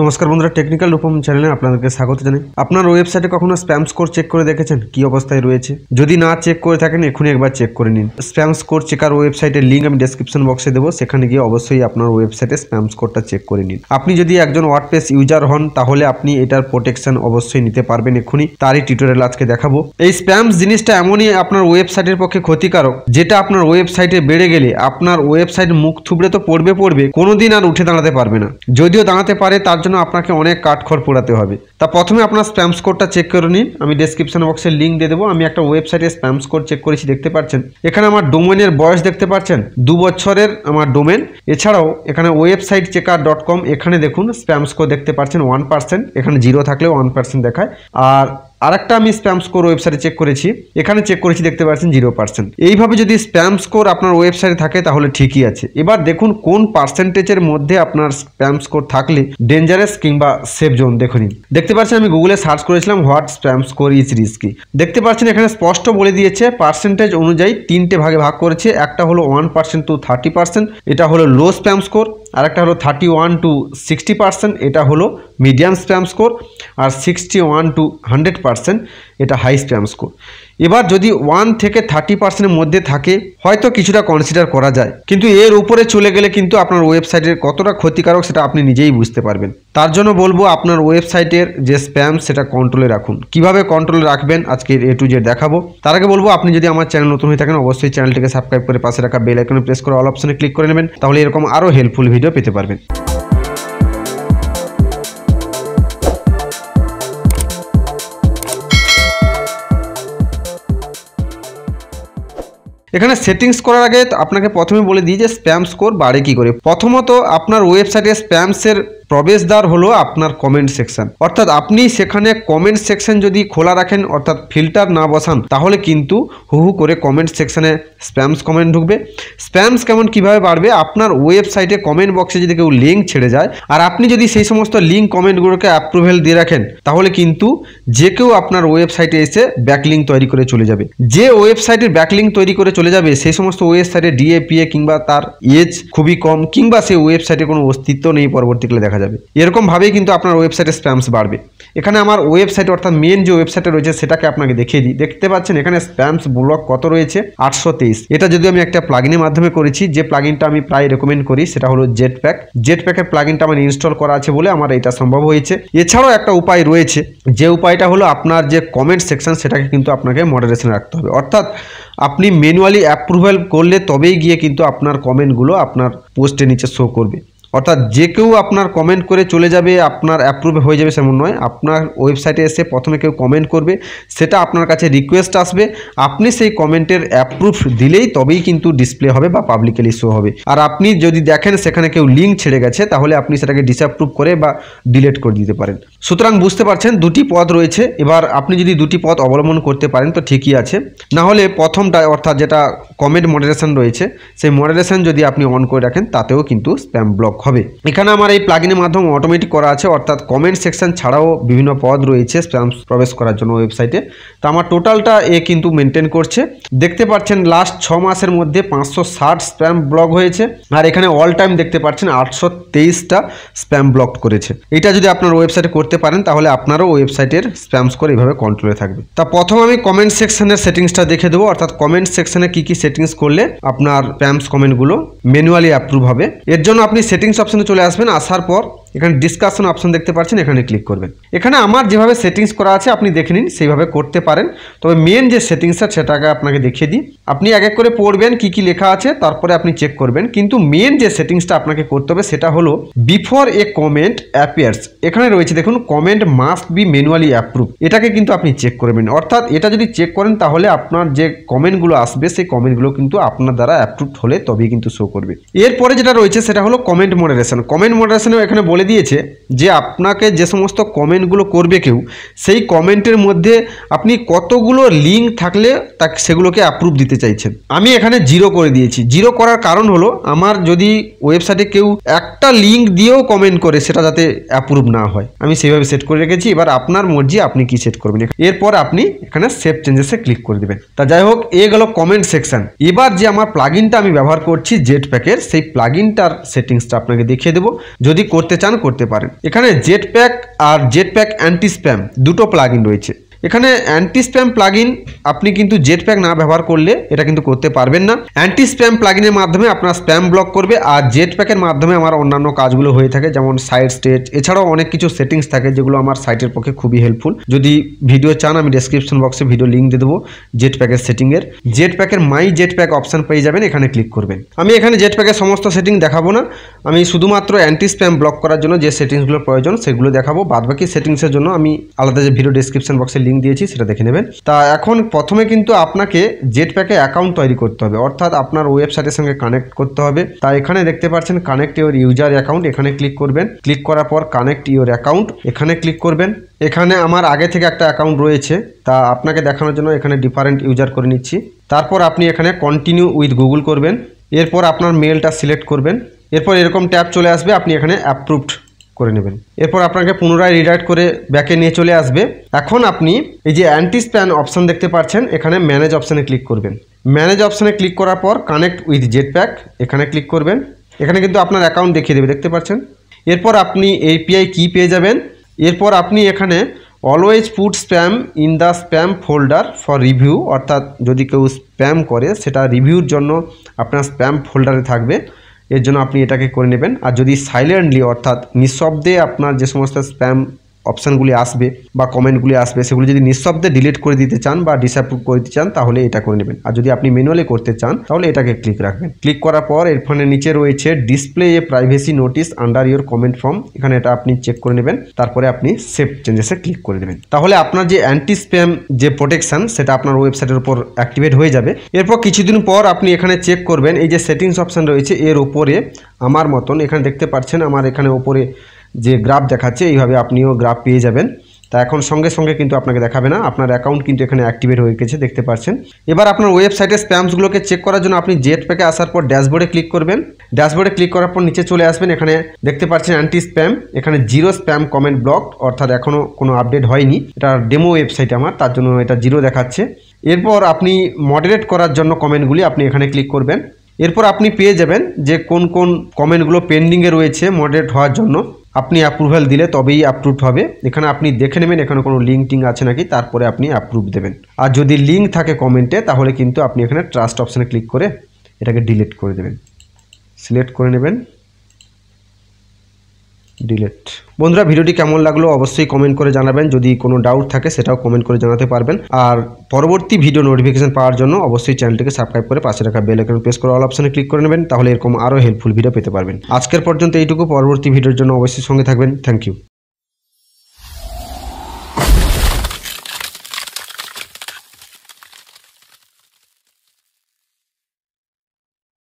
नमस्कार बंधुरा टेक्निकल रूपम चैनल आपनादेरके स्वागत जानाई। आपनार वेबसाइटे कखनो स्पैम स्कोर चेक करे देखेछेन कि अवस्थाय रयेछे? यदि ना चेक करे थाकेन एखुनी एकबार चेक करे निन। स्पैम स्कोर चेकार वेबसाइटेर लिंक आमि डेसक्रिप्शन बक्से देबो, सेखाने गिये अवश्यई आपनार वेबसाइटे स्पैम स्कोरटा चेक करे निन। आपनि यदि एकजन वर्डप्रेस यूजार हन ताहले आपनि एटार प्रोटेक्शन अवश्यई निते पारबेन, एखुनी तारई टिउटोरियाल आजके देखाबो। एई स्पैम जिनिसटा एमनई आपनार वेबसाइटेर पक्षे क्षतिकारक जेटा आपनार वेबसाइटे बेड़े गेले आपनार वेबसाइट मुख थुबड़े तो पड़बे पड़बे, कोनोदिन आर उठे दाঁড়াতে পারবে না। যদিও দাঁড়াতে পারে তার জন্য আপনাকে অনেক কাঠখড় পোড়াতে হবে। তা প্রথমে আপনার স্প্যাম স্কোরটা চেক করে নিন। আমি ডেসক্রিপশন বক্সে লিংক দিয়ে দেব। আমি একটা ওয়েবসাইটে স্প্যাম স্কোর চেক করেছি, দেখতে পাচ্ছেন এখানে আমার ডোমেনের বয়স দেখতে পাচ্ছেন 2 বছরের আমার ডোমেন। এছাড়াও এখানে ওয়েবসাইট checker.com, এখানে দেখুন স্প্যাম স্কোর দেখতে পাচ্ছেন 1%, এখানে 0 থাকলে 1% দেখায়। আর একটা আমি স্প্যাম স্কোর ওয়েবসাইটে চেক করেছি, এখানে চেক করেছি দেখতে পাচ্ছেন 0%। এইভাবে যদি স্প্যাম স্কোর আপনার ওয়েবসাইটে থাকে তাহলে ঠিকই আছে। এবার দেখুন কোন পার্সেন্টেজের মধ্যে আপনার স্প্যাম স্কোর থাকলে ডেঞ্জারাস কিংবা সেফ জোন দেখে নিন। দেখতে পাচ্ছেন আমি গুগলে সার্চ করেছিলাম what spam score is risky. দেখতে পাচ্ছেন এখানে স্পষ্ট বলে দিয়েছে পার্সেন্টেজ অনুযায়ী তিনটে ভাগে ভাগ করেছে। একটা হলো 1% টু 30%, এটা হলো লো স্প্যাম স্কোর। আর একটা হলো 31 to 60%, এটা হলো মিডিয়াম স্প্যাম স্কোর। আর 61 to 100% এটা হাই স্প্যাম স্কোর। এবার যদি 1 থেকে 30%-এর মধ্যে থাকে হয়তো কিছুটা কনসিডার করা যায়, কিন্তু এর উপরে চলে গেলে কিন্তু আপনার ওয়েবসাইটের কতটা ক্ষতিকারক সেটা আপনি নিজেই বুঝতে পারবেন। তার জন্য বলবো আপনার ওয়েবসাইটের যে স্প্যাম সেটা কন্ট্রোলে রাখুন। কিভাবে কন্ট্রোলে রাখবেন আজকে এ টু জেড দেখাবো। তার আগে বলবো আপনি যদি আমার চ্যানেল নতুন হয়ে থাকেন অবশ্যই চ্যানেলটিকে সাবস্ক্রাইব করে পাশে রাখা বেল আইকনে প্রেস করে অল অপশনে ক্লিক করে নেবেন, তাহলে এরকম আরো হেল্পফুল ভিডিও পেতে পারবেন। এখানে সেটিংস করার আগে আপনাকে প্রথমে বলে দিই যে স্প্যাম স্কোর বাড়ে কি করে। প্রথমত আপনার ওয়েবসাইটে স্প্যামসের প্রবেশদ্বার হলো আপনার কমেন্ট সেকশন, অর্থাৎ আপনি সেখানে কমেন্ট সেকশন যদি খোলা রাখেন অর্থাৎ ফিল্টার না বসান তাহলে কিন্তু হুহু করে কমেন্ট সেকশনে স্প্যামস কমেন্ট ঢুকবে। স্প্যামস কেমন কীভাবে বাড়বে? আপনার ওয়েবসাইটে কমেন্ট বক্সে যদি কেউ লিঙ্ক ছেড়ে যায় আর আপনি যদি সেই সমস্ত লিঙ্ক কমেন্টগুলোকে অ্যাপ্রুভেল দিয়ে রাখেন তাহলে কিন্তু যে কেউ আপনার ওয়েবসাইটে এসে ব্যাকলিঙ্ক তৈরি করে চলে যাবে। যে ওয়েবসাইটের ব্যাকলিঙ্ক তৈরি করে চলে যাবে সেই সমস্ত ওয়েবসাইটে ডিএপিএ কিংবা তার এজ খুবই কম কিংবা সেই ওয়েবসাইটে কোনো অস্তিত্ব নেই পরবর্তীকালে দেখা যাবে। এরকম ভাবেই কিন্তু আপনার ওয়েবসাইটে স্প্যামস বাড়বে। এখানে আমার ওয়েবসাইট অর্থাৎ মেন যে ওয়েবসাইটে রয়েছে সেটাকে আপনাকে দেখিয়ে দিই। দেখতে পাচ্ছেন এখানে স্প্যামস ব্লক কত রয়েছে 823। এটা যদি আমি একটা প্লাগইনের মাধ্যমে করেছি, যে প্লাগইনটা আমি প্রায় রেকমেন্ড করি সেটা হলো জেটপ্যাক। জেটপ্যাকের প্লাগইনটা আমার ইনস্টল করা আছে বলে আমার এটা সম্ভব হয়েছে। এছাড়াও একটা উপায় রয়েছে, যে উপায়টা হলো আপনার যে কমেন্ট সেকশন সেটাকে কিন্তু আপনাকে মডারেশনে রাখতে হবে, অর্থাৎ আপনি ম্যানুয়ালি অ্যাপ্রুভাল করলে তবেই গিয়ে কিন্তু আপনার কমেন্টগুলো আপনার পোস্টের নিচে শো করবে। অর্থাৎ যে কেউ আপনার কমেন্ট করে চলে যাবে আপনার অ্যাপ্রুভ হয়ে যাবে সেমন নয়। আপনার ওয়েবসাইটে এসে প্রথমে কেউ কমেন্ট করবে, সেটা আপনার কাছে রিকোয়েস্ট আসবে, আপনি সেই কমেন্টের অ্যাপ্রুভ দিলেই তবেই কিন্তু ডিসপ্লে হবে বা পাবলিকলি শো হবে। আর আপনি যদি দেখেন সেখানে কেউ লিঙ্ক ছেড়ে গেছে তাহলে আপনি সেটাকে ডিসঅ্যাপ্রুভ করে বা ডিলিট করে দিতে পারেন। সুতরাং বুঝতে পারছেন দুটি পথ রয়েছে। এবার আপনি যদি দুটি পথ অবলম্বন করতে পারেন তো ঠিকই আছে, না হলে প্রথমটা অর্থাৎ যেটা কমেন্ট মডারেশন রয়েছে সেই মডারেশন যদি আপনি অন করে রাখেন তাতেও কিন্তু স্প্যাম ব্লক হবে। এখানে আমার এই প্লাগইনের মাধ্যমে অটোমেটিক করা আছে, অর্থাৎ কমেন্ট সেকশন ছাড়াও বিভিন্ন পদ রয়েছে স্প্যাম প্রবেশ করার জন্য ওয়েবসাইটে। তো আমার টোটালটা এ কিন্তু মেনটেন করছে। দেখতে পাচ্ছেন লাস্ট 6 মাসের মধ্যে 560 স্প্যাম ব্লক হয়েছে। আর এখানে অল টাইম দেখতে পাচ্ছেন 823টা স্প্যাম ব্লক করেছে। এটা যদি আপনার ওয়েবসাইটে করতে পারেন তাহলে আপনারও ওয়েবসাইটের স্প্যাম স্কোর এইভাবে কন্ট্রোলে থাকবে। তা প্রথম আমি কমেন্ট সেকশনের সেটিংসটা দেখে দেবো, অর্থাৎ কমেন্ট সেকশনে কি কি সেটিংস করলে আপনার স্প্যামস কমেন্টগুলো ম্যানুয়ালি অ্যাপ্রুভ হবে। এর জন্য আপনি সেটিংস অপশানে চলে আসবেন। আসার পর এখানে ডিসকাশন অপশন দেখতে পাচ্ছেন, এখানে ক্লিক করবেন। এখানে আমার যেভাবে সেটিংস করা আছে আপনি দেখে নিন, সেইভাবে করতে পারেন। তবে মেন যে সেটিংসটা সেটাকে আপনাকে দেখিয়ে দিই। আপনি এক এক করে পড়বেন কি কি লেখা আছে, তারপরে আপনি চেক করবেন। কিন্তু মেন যে সেটিংসটা আপনাকে করতে হবে সেটা হলো বিফোর এ কমেন্ট অ্যাপিয়ার্স। এখানে রয়েছে দেখুন comment must be manually approve, এটাকে কিন্তু আপনি চেক করবেন। অর্থাৎ এটা যদি চেক করেন তাহলে আপনার যে কমেন্টগুলো আসবে সেই কমেন্টগুলো কিন্তু আপনার দ্বারা অ্যাপ্রুভ হলে তবেই কিন্তু শো করবে। এরপরে যেটা রয়েছে সেটা হলো কমেন্ট মডারেশন। কমেন্ট মডারেশনও এখানে দিয়েছে যে আপনাকে যে সমস্ত কমেন্টগুলো করবে কেউ সেই কমেন্টের মধ্যে আপনি কতগুলো লিঙ্ক থাকলে তাকে সেগুলোকে অ্যাপ্রুভ দিতে চাইছেন। আমি এখানে 0 করে দিয়েছি। 0 করার কারণ হলো আমার যদি ওয়েবসাইটে কেউ একটা লিঙ্ক দিয়েও কমেন্ট করে সেটা যাতে অ্যাপ্রুভ না হয়, আমি সেইভাবে সেট করে রেখেছি। এবার আপনার মর্জি আপনি কি সেট করবেন। এরপর আপনি এখানে সেভ চেঞ্জেসে ক্লিক করে দেবেন। তা যাই হোক, এ গেল কমেন্ট সেকশন। এবার যে আমার প্লাগইনটা আমি ব্যবহার করছি জেটপ্যাকের, সেই প্লাগইনটার সেটিংসটা আপনাকে দেখিয়ে দেবো। যদি করতে চান स्कैन करते जेटपैक और जेटपैक एंटी स्पैम दुटो प्लागिन रयेछे। एखाने एंटी स्पैम प्लागिन आपनी किन्तु जेटपैक ना व्यवहार कर ले एटा किन्तु करते पारबेन ना। एंटी स्पैम प्लागिनेर माध्यमे आपनार स्पैम ब्लक करबे और जेटपैकेर माध्यमे आमार अन्यान्य काजगुलो हये थाके जेमन साइट स्टेट एछाड़ाओ अनेक किछु सेटिंग्स थाके जेगुलो आमार साइटेर पक्षे खुबई हेल्पफुल। यदि भिडियो चान आमि डेसक्रिप्शन बक्से भिडियो लिंक दिये देबो। जेटपैकेर सेटिंगेर जेटपैकेर माई जेटपैक अपशन पेये जाबेन, एखाने क्लिक करबेन। आमि एखाने जेटपैकेर समस्त सेटिंग देखाबो ना, आमि शुधुमात्र एंटी स्पैम ब्लक करार जोन्नो जे सेटिंग्सगुलोर प्रयोजन सेगुलो देखाबो। बादबाकी सेटिंग्सेर जोन्नो आमि आलादा जे भिडियो डेसक्रिप्शन बक्से लिंक दिए देखे नीबें। ता एखन प्रथमे किन्तु आपनाके जेटपैके अकाउंट तैरि करते हैं अर्थात आपनार वेबसाइटेर संगे कानेक्ट करते हैं। ता एखाने देखते पाच्छेन कानेक्ट योर यूजार अकाउंट, एखाने क्लिक करबें। क्लिक करार पर कानेक्ट योर अकाउंट एखाने क्लिक करबें। एखाने आमार आगे थेके एकटा अकाउंट रयेछे, ता आपनाके देखानोर जोन्नो एखाने डिफरेंट यूजार करे निच्छि। तारपर आपनि एखाने कन्टिन्यू उइथ गुगल करबें। एरपर आपनार मेलटा सिलेक्ट करबें। एरपर एरकम टैब चले आसबे, आपनि एखाने अप्रूवड করে নেবেন। এরপর আপনাকে পুনরায় রিডাইরেক্ট করে ব্যাকে নিয়ে চলে আসবে। এখন আপনি এই যে অ্যান্টি স্প্যাম অপশন দেখতে পাচ্ছেন, এখানে ম্যানেজ অপশনে ক্লিক করবেন। ম্যানেজ অপশনে ক্লিক করার পর কানেক্ট উইথ জেটপ্যাক এখানে ক্লিক করবেন। এখানে কিন্তু আপনার অ্যাকাউন্ট দেখিয়ে দেবে, দেখতে পাচ্ছেন। এরপর আপনি এপিআই কি পেয়ে যাবেন। এরপর আপনি এখানে always put spam in the spam folder for review, অর্থাৎ যদি কেউ স্প্যাম করে সেটা রিভিউর জন্য আপনার স্প্যাম ফোল্ডারে থাকবে। एर जो अपनी एटे कर नेबें और जदि साइलेंटलि अर्थात निःशब्दे आपनर जे समस्त स्पैम अपशनगुली आसबे बा कमेंटगुली आसबे सेगुलो जदि निःशब्दे डिलीट कर दीते चान बा डिसअप्रूव कर दीते चान ताहले एटा कर नेबें। और जदि आपनी मैनुअली करते चान ताहले एटाके क्लिक राखबेन। क्लिक करार पर एरफाने नीचे रयेछे display a privacy notice under your comment form, एखाने एटा आपनी चेक कर नेबेन। तारपरे आपनी सेव चेंजेसे क्लिक कर देबेन, ताहले आपनर जे एंटी स्पैम जे प्रोटेक्शन सेटा आपनर वेबसाइटेर ऊपर एक्टिवेट हये जाबे। एरपर किछुदिन पर आपनी एखाने चेक करबेन, एइ जे सेटिंग्स अपशन रयेछे एर उपरे आमार मतन एखाने देखते पाच्छेन आमार एखाने उपरे जे ग्राफ देखाচ্ছে এইভাবে আপনিও গ্রাফ পেয়ে যাবেন। তা এখন সঙ্গে সঙ্গে কিন্তু আপনাকে দেখাবে না, আপনার অ্যাকাউন্ট কিন্তু এখানে অ্যাক্টিভেট হয়ে গেছে, দেখতে পাচ্ছেন। এবার আপনার ওয়েবসাইটের স্প্যামসগুলোকে চেক করার জন্য আপনি জেটপ্যাকে আসার পর ড্যাশবোর্ডে ক্লিক করবেন। ড্যাশবোর্ডে ক্লিক করার পর নিচে চলে আসবেন, এখানে দেখতে পাচ্ছেন অ্যান্টি স্প্যাম। এখানে জিরো স্প্যাম কমেন্ট ব্লক, অর্থাৎ এখনও কোনো আপডেট হয়নি, এটা ডেমো ওয়েবসাইট আমার, তার জন্য এটা জিরো দেখাচ্ছে। এরপর আপনি মডারেট করার জন্য কমেন্টগুলি আপনি এখানে ক্লিক করবেন। এরপর আপনি পেয়ে যাবেন যে কোন কোন কমেন্টগুলো পেন্ডিংয়ে রয়েছে মডারেট হওয়ার জন্য। अपनी अप्रूवल दिले तभी तो अप्रूव है। एखे अपनी देखे नीबें एखे को लिंक टिंग आछे नाकि, तारपरे अपनी अप्रूव देवें। और जदि लिंक थाके कमेंटे ताहले किन्तु अपनी एखे ट्रास्ट अपशने क्लिक करे एटाके डिलीट कर देवें, सिलेक्ट करे नेबेन, डिलीट। बंधुरा भिडियोटी केमन लागलो अवश्य कमेंट करे जानाबेन, जदि कोनो डाउट थाके सेटाओ कमेंट करे जानाते पारबेन। और परवर्ती भिडियो नोटिफिकेशन पाओयार जोन्नो अवश्य चैनलटिके सबस्क्राइब करे पाशे रखा बेल आइकन प्रेस करे अल अपशने क्लिक करे नेबेन, ताहले एरकम आरो हेल्पफुल भिडियो पेते पारबेन। आजकेर पर्यन्त एइटुकु, परवर्ती भिडियोर जोन्नो अवश्य संगे थाकबेन। Thank you.